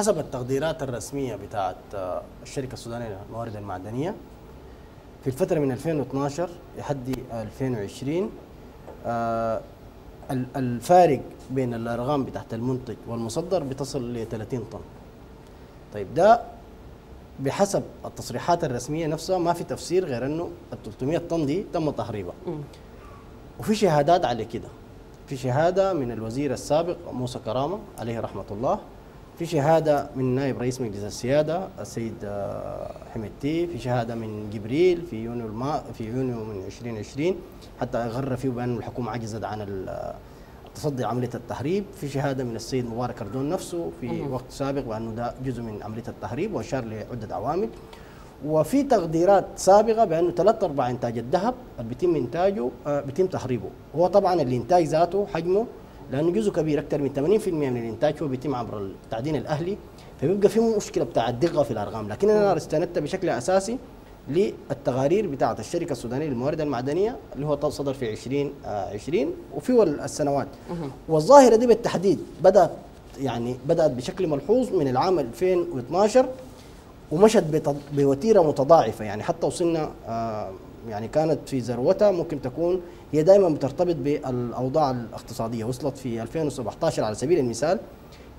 حسب التقديرات الرسمية بتاعت الشركة السودانية للموارد المعدنية في الفترة من 2012 لحد 2020 الفارق بين الأرقام بتاعت المنتج والمصدر بتصل ل 30 طن. طيب ده بحسب التصريحات الرسمية نفسها، ما في تفسير غير أنه ال 300 طن دي تم تهريبها. وفي شهادات على كده، في شهادة من الوزير السابق موسى كرامة عليه رحمة الله، في شهادة من نائب رئيس مجلس السيادة السيد حميتي، في شهادة من جبريل في يونيو من 2020 حتى أغر فيه بأن الحكومة عجزت عن التصدي لعملية التهريب، في شهادة من السيد مبارك أردون نفسه في وقت سابق بأنه ده جزء من عملية التهريب وأشار لعدة عوامل، وفي تقديرات سابقة بأنه 3/4 إنتاج الذهب اللي بيتم إنتاجه بيتم تهريبه. هو طبعا الإنتاج ذاته حجمه لأنه جزء كبير أكثر من 80% من الإنتاج هو بيتم عبر التعدين الأهلي، فبيبقى في مشكلة بتاع الدقة في الأرقام، لكن أنا استندت بشكل أساسي للتقارير بتاعة الشركة السودانية للموارد المعدنية اللي هو صدر في 2020 وفي السنوات. والظاهرة دي بالتحديد بدأت يعني بشكل ملحوظ من العام 2012 ومشت بوتيره متضاعفه، يعني حتى وصلنا يعني كانت في ذروتها ممكن تكون هي دائما بترتبط بالاوضاع الاقتصاديه. وصلت في 2017 على سبيل المثال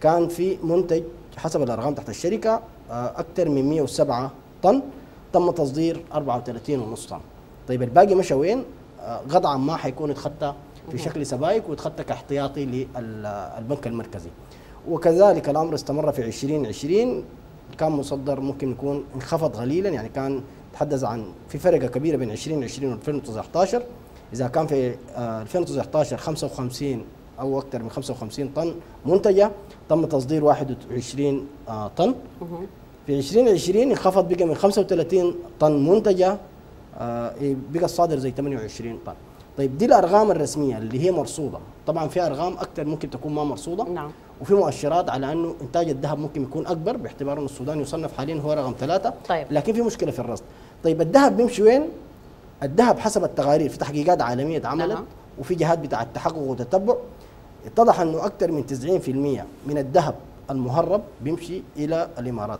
كان في منتج حسب الارقام تحت الشركه اكثر من 107 طن تم تصدير 34.5 طن. طيب الباقي مشى وين؟ قطعا ما حيكون اتخطى في شكل سبائك واتخطى كاحتياطي للبنك المركزي. وكذلك الامر استمر في 2020 كان مصدر ممكن يكون انخفض قليلا، يعني كان تحدث عن في فرقه كبيره بين 2020 و 2019. اذا كان في 2019 55 او اكثر من 55 طن منتجه تم تصدير 21 طن. في 2020 انخفض بقى من 35 طن منتجه بقى الصادر زي 28 طن. طيب دي الارقام الرسميه اللي هي مرصوده، طبعا في ارقام اكثر ممكن تكون ما مرصوده. نعم. وفي مؤشرات على انه انتاج الذهب ممكن يكون اكبر باعتبار انه السودان يصنف حاليا هو رقم 3. طيب. لكن في مشكله في الرصد. طيب الذهب بيمشي وين؟ الذهب حسب التقارير في تحقيقات عالميه اتعملت وفي جهات بتاع التحقق والتتبع اتضح انه اكثر من 90% من الذهب المهرب بيمشي الى الامارات.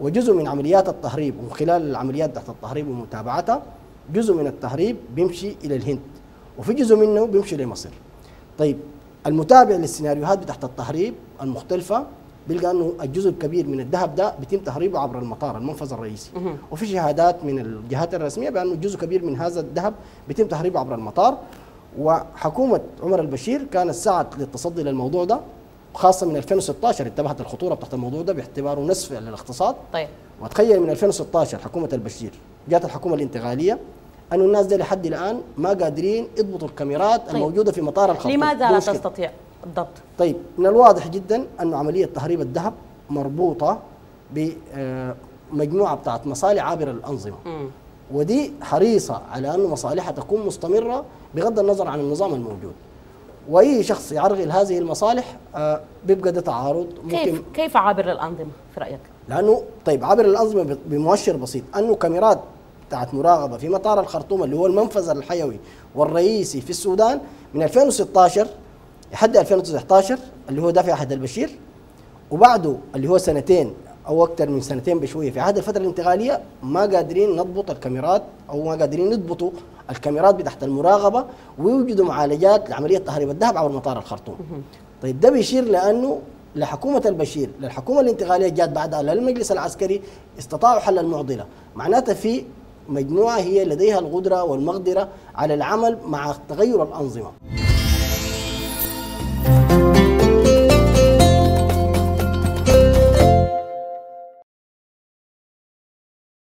وجزء من عمليات التهريب ومن خلال العمليات تحت التهريب ومتابعتها جزء من التهريب بيمشي الى الهند وفي جزء منه بيمشي لمصر. طيب المتابع للسيناريوهات بتاعت التهريب المختلفة بيلقى انه الجزء الكبير من الذهب ده بيتم تهريبه عبر المطار المنفذ الرئيسي. وفي شهادات من الجهات الرسمية بانه جزء كبير من هذا الذهب بيتم تهريبه عبر المطار. وحكومة عمر البشير كانت سعت للتصدي للموضوع ده، خاصة من 2016 انتبهت الخطورة بتاعت الموضوع ده باعتباره نسفة للاقتصاد. طيب. وتخيل من 2016 حكومة البشير جات الحكومة الانتقالية أنه الناس دي لحد الآن ما قادرين يضبطوا الكاميرات الموجودة في مطار الخطوط. لماذا لا تستطيع الضبط؟ طيب من الواضح جدا أنه عملية تهريب الذهب مربوطة بمجموعة بتاعت مصالح عابر الأنظمة. ودي حريصة على أنه مصالحها تكون مستمرة بغض النظر عن النظام الموجود. وأي شخص يعرقل هذه المصالح بيبقى ده تعارض. كيف عابر الأنظمة في رأيك؟ لأنه طيب عابر الأنظمة بمؤشر بسيط أنه كاميرات بتاعت مراقبة في مطار الخرطوم اللي هو المنفذ الحيوي والرئيسي في السودان من 2016 لحد 2019 اللي هو ده في عهد البشير، وبعده اللي هو سنتين أو أكثر من سنتين بشوية في عهد الفترة الانتقالية ما قادرين نضبط الكاميرات أو ما قادرين يضبطوا الكاميرات بتاعت المراقبة ويوجدوا معالجات لعملية تهريب الذهب عبر مطار الخرطوم. طيب ده بيشير لأنه لحكومة البشير للحكومة الانتقالية جات بعدها للمجلس العسكري استطاعوا حل المعضلة، معناته في مجموعة هي لديها القدرة والمقدرة على العمل مع تغير الأنظمة.